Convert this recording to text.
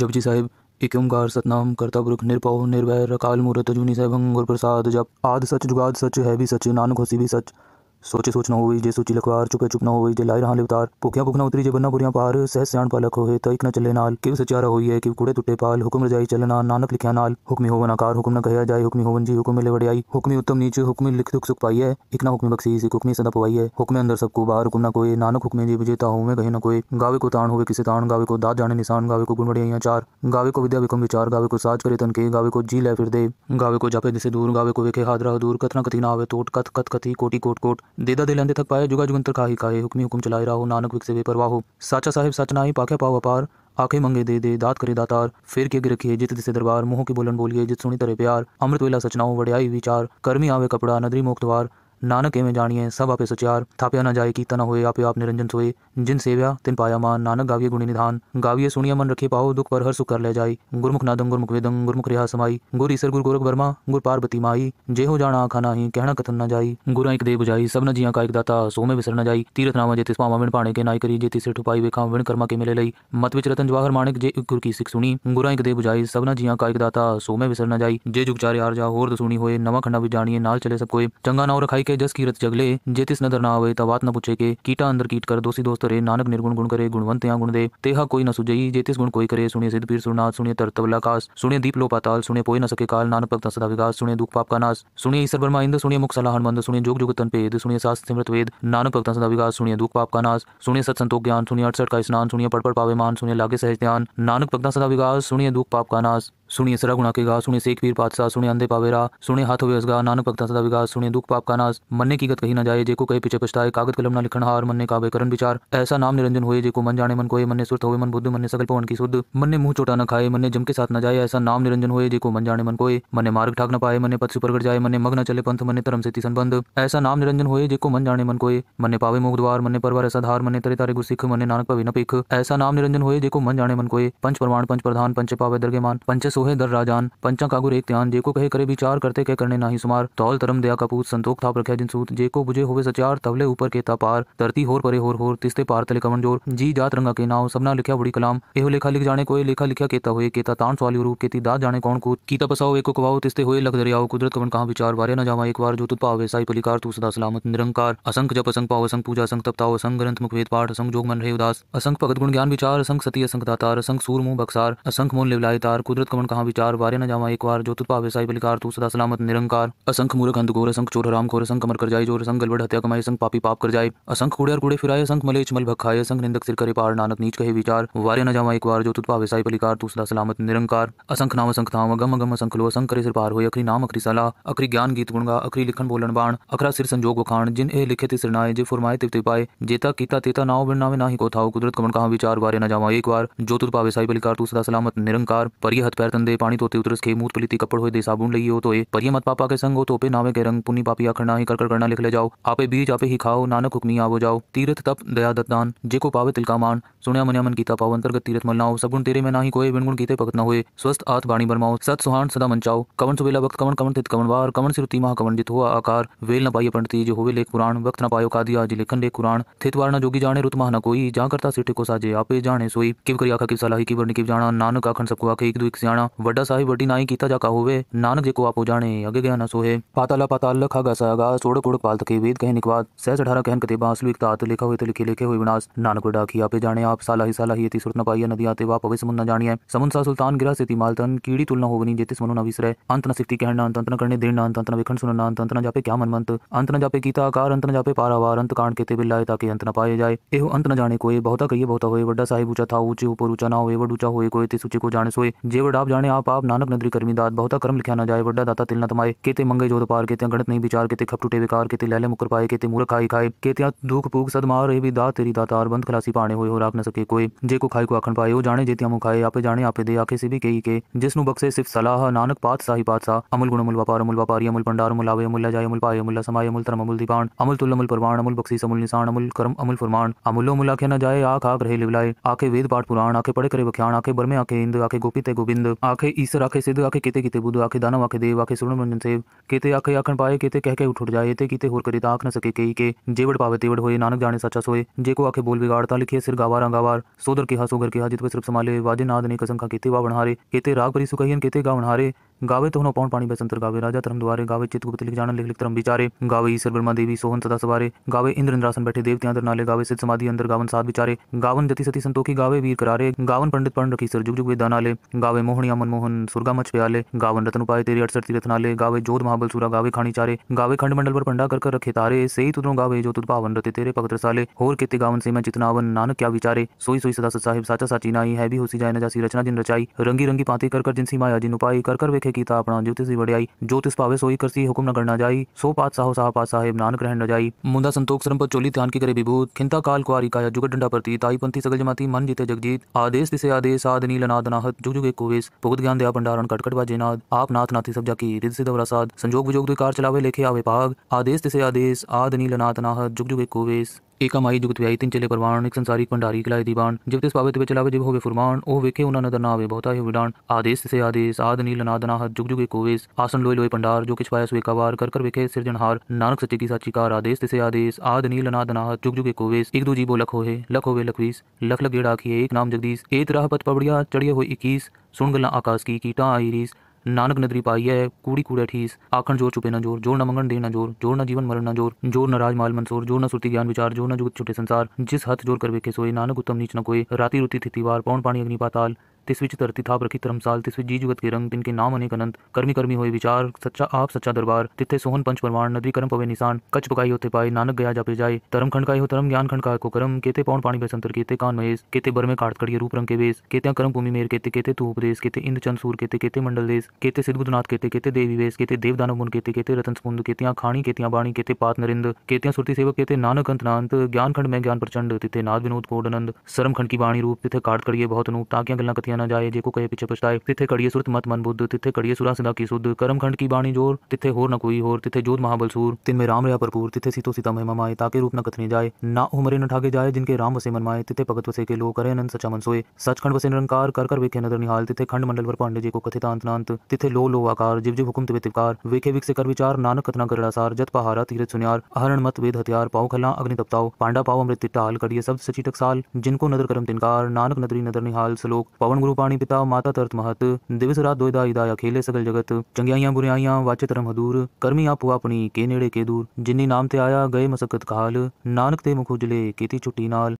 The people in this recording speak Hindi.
जपजी साहिब एक ओंकार सतनाम करता पुरख निरपाव निर्भय रकाल मूर्त जूनी सहभंग और प्रसाद जप आद सच जुगाद सच है भी सच नानक होसी भी सच सोचे सोच न हुई जे सोची लखवार चुपे चुप न हुई जे लाई रहा लिवतार भुखिया भुखना उतरी जे बन्ना बुरिया पार सह स्याण पालक होए तईक न चले नाल किव सचारा हुई है किव कूड़े टुटे पाल हुक्म रजाई चलना नानक लिखिया नाल हुक्मी होवन आकार हुक्म न कहया जाए हुक्मी होवन जी हुक्म मिले वड़ियाई हुक्मी उत्तम नीच हुक्मी लिख दुख सुख पाई है एक ना हुक्मी बख्शीस एक हुक्मी सदा पवाई है हुक्मे अंदर सबको बाहर हुक्म न कोई नानक हुक्मे जी विजेता होवे कहीं न कोई गावे को ताण होवे किसी ताण गावे को दाद जाने निशान गावे को गुण बढ़िया चार गावे को विद्या विक्रम विचार गावे को साज करे तन के गावे को जी ले फिर दे गावे को जापे दिसे दूर गावे को वेखे हादरा दूर कथना कथी ना आवे तोट कथ कथ कथी कोटि कोट कोट देदा दे लंदे थक पाए जुगा जुगंतर खाही खाए हुक्मी हुक्म चलाए राहो नानक विक से बेपरवाह हो साचा साहिब सच नाही पाखे पाव अपार आंखें मंगे दे दे दात करे दातार फेर के रखिए जित दिसे दरबार मुंह की बोलन बोलिए जित सुनी तरे प्यार अमृत वेला सचनाओ वड़ियाई विचार कर्मी आवे कपड़ा नदरी मोक्तवार नानक एवं जानिए सब आपे सचार थाप्या न जाए कीता न होए आपे आप निरंजन सोए जिन सेव्या तिन पाया मान नानक गाविये गुणी निधान गाविये सुनिया मन रखे पाओ दुख पर हर सुख कर ले जाई गुरमुख नादं गुरमुख वेदं गुरमुख रिहा समाई गुर ईसर गुर गोरख वर्मा गुर पार्वती माई जे हो जाना आखा नाही कहना कथन न जाई गुरा एक दे बुझाई सब न जिया का एक दाता सो में विसर न जाई तीर्थ नामा जेतिस पावा विण पाने के नाई करी जेतिस सिर ठुपाई वेखा विण कर्मा के मिले लई मत विच रतन जवाहर माणिक जे गुर की सिख सुनी गुरा एक दे बुझाई सब न जिया का एक दाता सो में विसर न जाई जे जुगचारे हार जा होर सुनी होए नवा खंडा भी जानिए नाल चले सब कोई चंगा नाव रखाई जस कीरत जगले जेतिस नदर न आवे तवात न पूछे के कीटा अंदर कीट कर दोषी दोस्त रे नानक निर्गुण गुण करे गुणवंत या गुण दे तेहा कोई न सुजई जेतिस गुण कोई करे सुने सिद्ध पीर सुरनाथ सुने तरतवला कास सुने दीप लो पाताल सुने पोई न सके काल नानक भक्त सदा विकास सुने दुख पाप का नाश सुने ईश्वर ब्रह्मा इंद्र सुने मुख सलाहन मंद सुने जोग जुगतन पेद सुने शास्त्र सिमृत वेद नानक भक्त सदा विकास सुने दुख पाप का नाश सुने सत संतोष ज्ञान सुने 68 का स्नान सुने पड़पड़ पावे मान सुने लागे सहज ध्यान नानक भक्त सदा विकास सुने दुख पाप का नाश सुनिए सरा गुणा के गा सुने सेख पीर पातशाह सुने अंधे पावेरा सुने हाथों व्यसगा नानक भक्ता सदा विकास सुने दुख पाप का नाश मन्ने की गत कही न जाए जेको कहे पीछे पछताए कागज कलम न लिखन हार मन्ने कावे करण विचार ऐसा नाम निरंजन होए जेको मन जाने मन कोए मन्ने सुरत होए मन बुद्ध मन्ने सकल पवन की शुद्ध मन्ने मुंह चोटा न खाए मन्ने जम के साथ न जाए ऐसा नाम निरंजन होए जेको मन जाने मन कोए मन्ने मार्ग ठाक न पाए मन्ने पथ से परगट जाए मन्ने मग न चले पंथ मन्ने धर्म से ति संबंध ऐसा नाम निरंजन होए जेको मन जाने मन कोए मन्ने पावे मोक्ष द्वार मन्ने परवर ऐसा धार मन्ने तरे तारे गुर सिख मन्ने नानक पवे न पिख ऐसा नाम निरंजन होए जेको मन जाने मन कोए पंच प्रमाण पंच प्रधान पंच पावे दरगेमान पंच सोहे दर राजान पंचा कागुर एक त्यान जेको कहे करे विचार करते कह करने नाही सुमार तौल तरम दया कपूत संतोख थाप रखे जिनसूत जेको बुझे होवे सचार तवले ऊपर के तापार धरती होर परे होर तिस्ते पार तले कमन जोर जी जात रंगा के नाव सबना लिखा बड़ी कलाम एहो लेखा लिख जाने कोई लेखा लिखा केता हुए केता तान सवाली रूप केती दात जाने कौन कूद कीता पसाओ एको कवाओ तिस्ते होए लख दरियाओ कुदरत कवन कहां विचार वारे न जावा एक बार जो तुत पावे साई पलिकार तू सदा सलामत निरंकार असंख जप असंख पाव असंख पूजा असंख तपताओ असंख ग्रंथ मुख वेद पाठ असंख जोग मन रहे उदास असंख भगत गुण ज्ञान विचार असंख सती असंख दातार असंख सूर मुंह बक्सार असंख मोन लिवलाय तार कुदरत कवन कहां विचार वारे न जावा एक बार जो तुत पावे साई बलिकार तू सदा सलामत निरंकार असंख मूर्ख अंधघोर असंख चोर हराम खोर असंख कमर कर जाए जोर असंख गलबड़ हत्या कमाए असंख पापी पाप कर जाए असंख कूड़े और कूड़े फिराए असंख मलेच मल भखाए असंख निंदक सिर करे पार नानक नीच कहे विचार वारे न जावा एक बार जो तुत पावे साई बलिकार तू सदा सलामत निरंकार असंख नाम असंख थाम अगम अगम असंख लो असंख करे सिर पार होए अखरी नाम अखरी सला अखरी ज्ञान गीत गुणगा अखरी लिखन बोलन बाण अखरा सिर संजोग वखाण जिन ए लिखे तिसर नाए जे फरमाए तिव तिव पाए जेता कीता तेता नाव बिन नावे नाही को थाओ कुदरत कमन कहां विचार वारे न जावा एक बार जो तुत पावे साई बलिकार तू सदा सलामत निरंकार पर ये हथ पैर तंदे पानी तोते उतरस के मूत पलीती कपड़ होए दे साबुन लगी हो तोए पर ये मत पापा के संग हो तोपे नावे के रंग पुनी पापी आखर नाही कर कर करना लिख ले जाओ आपे बीज आपे ही खाओ नानक हुक्मी आवो जाओ तीर्थ तप दया दत्तान जेको पावे तिलका मान सुन्या मन्या मन कीता पाव अंतर्गत तीर्थ मलनाओ सब गुण तेरे में नाही कोई बिन गुण कीते भगत न होए स्वस्थ आत वाणी बरमाओ सत सुहान सदा मनचाओ कवन सुबेला वक्त कवन कवन तित कवन वार कवन सिरुति महा कवन जित हुआ आकार वेल न पाइए पंडिती जो होवे लेख पुराण वक्त न पायो कादिया जी लेखन लेख कुरान थित वार न जोगी जाने रुत महा न कोई जा करता सिठे को साजे आपे जाने सोई किव करी आखा की सलाही की वर्णि की जाना नानक आखन सबको आखे एक दो एक सियाणा वड्डा साहिब वड्डी नाई कीता जाका होवे नानक जेको आपो जाने अगे गया न सोहे पाताला पाताल लखा गा सा गा सोड़ कोड़ पाल तके वेद कहन निकवाद सहस 18 कहन कते बांसलु एक तात लिखा होए तो लिखे होए विनाश नानक डाकी आपे जाने आप साला ही यति सुरत न पाइए नदी आते वा पवे समुन न जानिए समुन सा सुल्तान गिरा सेती मालतन कीड़ी तुलना होवनी जेतिस मनु न विसरे अंत न सिकती कहन न अंत न करने देन न अंत न विखन सुन न अंत न जापे क्या मन मंत अंत न जापे कीता आकार अंत न जापे पारावार अंत कांड केते बिलाए ताकि अंत न पाए जाए एहो अंत न जाने कोई बहुता कहिए बहुता होए वड्डा साहिब ऊंचा था ऊंचे ऊपर ऊंचा ना होए वड ऊंचा होए कोई ते सूचे को जाने सोए जे वड आप जाने आप नानक नदरी कर्मी दात बहुता कर्म लिखा न जाए वड्डा दाता तिल न तमाए केते मंगे जोद पार केते गणित नहीं विचार केते खप टूटे विकार केते लैले मुकर पाए केते मूर्ख खाई खाए केते दुख भूख सदमार ए भी दात तेरी दातार बंद खलासी पाने होए हो राख न सके कोई जेको खाई को आखन पाए वो जाने जेतिया मुख खाए आपे जाने आपे दे आखे से भी कही के जिसनु बक्से सिर्फ सलाह नानक पातशाह ही पातशाह अमल गुण अमल व्यापार अमल व्यापारी अमल भंडार अमल आवे अमल जाय अमल पाए अमल समाय अमल तरम अमल दीपान अमल तुल अमल परवान अमल बक्सीस अमल निशान अमल कर्म अमल फरमान अमलो मुलाखे न जाए आख आख रहे लिवलाए आखे वेद पाठ पुराण आखे पढ़े करे व्याख्यान आखे बरमे आखे इंद आखे गोपित गोविंद आखे ईश्वर आखे सिद्ध आखे केते किते बुध आखे दानव आखे देव आखे सुरण मंजन सेव केते आखे आखन पाए केते कह के उठ जाए ते किते होर करे ता आख न सके कई के जेवड़ पावे तेवड़ होए नानक जाने सच्चा सोए जे को आखे बोल बिगाड़ता लिखिए सिर गावार अंगावार सोदर के हा सोगर के हा जित पे सिर्फ संभाले वाजे नाद ने कसम खा केते वा बनहारे केते राग परी सुकहियन केते गा बनहारे गावे तो न पौन पानी बसंतर गावे राजा धर्म द्वारे गावे चितगुप्त लिख जान लिख लिख तरम विचारे गावे ईश्वर ब्रह्मा देवी सोहन सदा सवारे गावे इंद्र इंद्रासन बैठे देव त्यादर नाले गावे सिद्ध समाधि अंदर गावन साध विचारे गावन जति सती संतोखी गावे वीर करारे गावन पंडित पढ़ रखी सर जुग जुग वेदा नाले गावे मोहनिया मनमोहन सुरगा मच प्याले गावन रत्न उपाय तेरे 68 तीर्थ नाले गावे जोध महाबलसूरा गावे खानी चारे गावे खंड मंडल पर पंडा कर रखे तारे से ही तुदरों गावे जो तुद पावन रते तेरे पगतर साले होर केते गावन से मैं चितनावन नानक क्या विचारे सोई सोई सदा सत साहिब साचा साची नाई है भी होसी जाय न जासी रचना जिन रचाई रंगी रंगी पाती कर कर जिनसी माया जिन उपाय कर कर वेखे कीता अपना ज्योतिषी बड़ाई ज्योतिष पावे सोई करसी हुक्म न करना जाई सो पात साहो साहा पात साहेब नानक रहन न जाई मुंदा संतोख श्रम पर चोली ध्यान की करे विभूत खिंता काल कुआरी काया जुगत डंडा परती ताई पंथी सगल जमाती मन जीते जगजीत आदेश दिसे आदेश आद नील अनाद अनाहत जुग जुग कोवेश भगत ज्ञान दया भंडारण कटकट बाजे नाद आप नाथ नाथी सब जाकी रिद से दौरा साध संजोग विजोग द्विकार चलावे लेखे आवे भाग आदेश दिसे आदेश आद नील अनाद अनाहत जुग जुग कोवेश एका माई जुगत व्यायी तीन चले परवाण एक संसारिक भंडारी किलाए दीवान जब तेस पावे तबे चलावे जब होवे फुरमान ओ वेखे उना नदर नावे बहुता ही विडान आदेश से आदेश आद नील अनाद अनाहत जुग जुग कोवेश आसन लोय लोय पंडार जो किछ पाया सो एकावार कर कर वेखे सिरजनहार नानक सच्चे की साची कार आदेश से आदेश आद नील अनाद अनाहत जुग जुग कोवेश एक दो जीबो लख होहे लख होवे लखवीस लख लग गेड़ा खिए एक नाम जगदीश एत राह पथ पबड़िया चढ़िए हो 21 सुन गला आकाश की कीटा आई रीस नानक नदरी पाई है कूड़ी कूड़े ठीस आखन जोर छुपे न जोर जोर न मंगन देना जोर जोर न जीवन मरण न जोर जोर न राज माल मंसोर जोर न सुरती ज्ञान विचार जोर न जुगत छुटे संसार जिस हाथ जोर कर वेखे सोए नानक उत्तम नीच न कोई राति रुति तिथिवार पौन पानी अग्नि पाताल तिस्विच धरती थाप रखी तरमसाल तिस्विच जी जुगत के रंग तिनके नाम अनेक अनंत कर्मी कर्मी होए विचार सच्चा आप सच्चा दरबार तिथे सोहन पंच प्रमाण नदी करम पवे निशान कच पकाई होते पाए नानक गया जापे जाए तरम खंड काय हो तरम ज्ञान खंड काय को करम केते पौन पानी बसंतर केते कान महेश केते बर में काट कड़िए रूप रंग के वेश केते करम भूमि मेर केते केते तू उपदेश केते इंद्र चंद सूर केते केते मंडल देश केते सिद्धगुरुनाथ केते केते देवी वेश केते देव दानव मुन केते केते रतन स्पुंद केतियां खानी केतियां बाणी केते पात नरिंद केतियां सुरती सेवक केते नानक अंत नांत ज्ञान खंड में ज्ञान प्रचंड तिथे नाद विनोद कोड आनंद सरम खंड की बाणी रूप तिथे काट कड़िए बहुत अनूप ताकियां गल्ला न जाए जेको कहे पीछे पछताए तिथे कड़िए सुरत मत मन बुद्ध तिथे कड़िए सुरा सदा की सुध कर्मखंड की बाणी जोर तिथे होर न कोई होर तिथे जोध महाबलसूर तिन में राम रया भरपूर तिथे सीतो सीता महिमा माए ताके रूप न कथने जाए ना उमरे न ठाके जाए जिनके राम वसे मन माए तिथे भगत वसे के लोग करे अनंत सचा मन सोए सचखंड वसे निरंकार कर कर वेखे नदर निहाल तिथे खंड मंडल पर पांडे जेको कथित अंत नांत तिथे लो लो आकार जिव जिव हुकुम तिवे तिवकार वेखे विकसे कर विचार नानक कथना करड़ा सार जत पहारा तीरथ सुनियार आहरण मत वेद हथियार पाऊ खला अग्नि तपताओ पांडा पाऊ अमृत तिटाल कड़िए शब्द सचीटक साल जिनको नदर करम तिनकार नानक नदरी नदर निहाल श्लोक पवन गुरु पाणी पिता माता तर्त महत दिवस रात दोयदा इदाया खेले सगल जगत चंगियाइयां बुराइयां वाचे तरम हदूर कर्मी आप अपनी के नेड़े के दूर जिन्नी नाम ते आया गए मसकत काल नानक ते मुख उजले केती छुट्टी नाल।